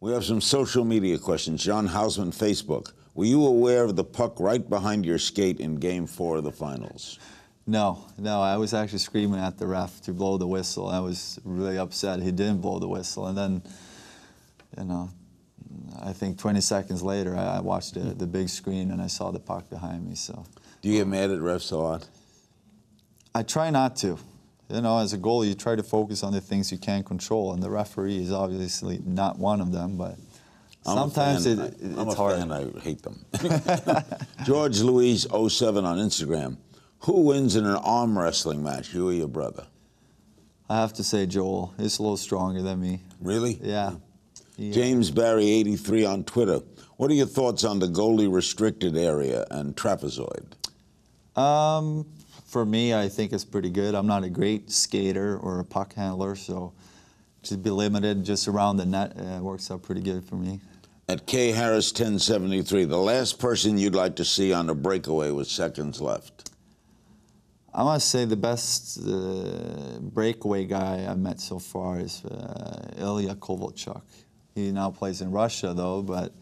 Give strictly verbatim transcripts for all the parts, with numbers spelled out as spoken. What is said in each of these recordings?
We have some social media questions. John Hausman, Facebook. Were you aware of the puck right behind your skate in game four of the finals? No, no. I was actually screaming at the ref to blow the whistle. I was really upset he didn't blow the whistle. And then, you know, I think twenty seconds later, I watched the, the big screen and I saw the puck behind me. So. Do you get mad at refs a lot? I try not to. You know, as a goalie, you try to focus on the things you can't control, and the referee is obviously not one of them, but I'm sometimes it, it, it's I'm a hard. Fan. I hate them. George Louise oh seven on Instagram. Who wins in an arm wrestling match, you or your brother? I have to say Joel. He's a little stronger than me. Really? Yeah. yeah. James Barry eighty-three on Twitter. What are your thoughts on the goalie restricted area and trapezoid? Um... For me, I think it's pretty good. I'm not a great skater or a puck handler, so to be limited just around the net uh, works out pretty good for me. At K Harris ten seventy-three, the last person you'd like to see on a breakaway with seconds left. I must say the best uh, breakaway guy I've met so far is uh, Ilya Kovalchuk. He now plays in Russia, though, but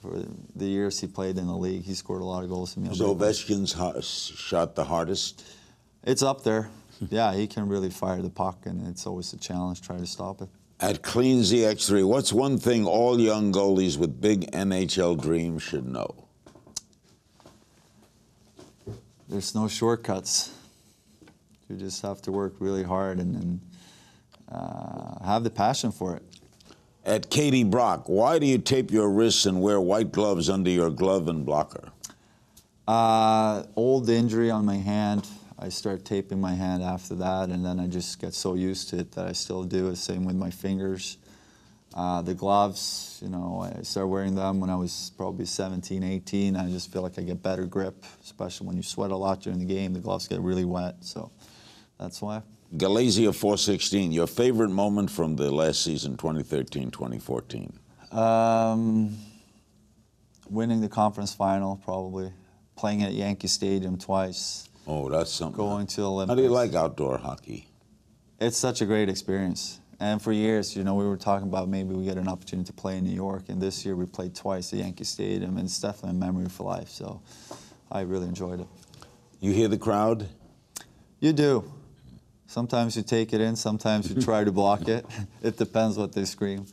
for the years he played in the league, he scored a lot of goals for me. So Ovechkin's shot the hardest? It's up there. Yeah, he can really fire the puck, and it's always a challenge trying to stop it. At Clean Z X three, what's one thing all young goalies with big N H L dreams should know? There's no shortcuts. You just have to work really hard and, and uh, have the passion for it. At Katie Brock, why do you tape your wrists and wear white gloves under your glove and blocker? Uh, old injury on my hand. I start taping my hand after that, and then I just get so used to it that I still do it. Same with my fingers. Uh, the gloves, you know, I started wearing them when I was probably seventeen, eighteen. I just feel like I get better grip, especially when you sweat a lot during the game. The gloves get really wet, so that's why. Galazia four sixteen, your favorite moment from the last season, twenty thirteen twenty fourteen? Um, winning the conference final, probably. Playing at Yankee Stadium twice. Oh, that's something. Going to the Olympics. How do you like outdoor hockey? It's such a great experience. And for years, you know, we were talking about maybe we get an opportunity to play in New York, and this year we played twice at Yankee Stadium, and it's definitely a memory for life, so I really enjoyed it. You hear the crowd? You do. Sometimes you take it in, sometimes you try to block it. It depends what they scream.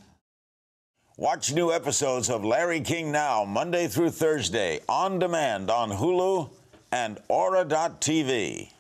Watch new episodes of Larry King Now, Monday through Thursday, on demand on Hulu and Aura dot T V.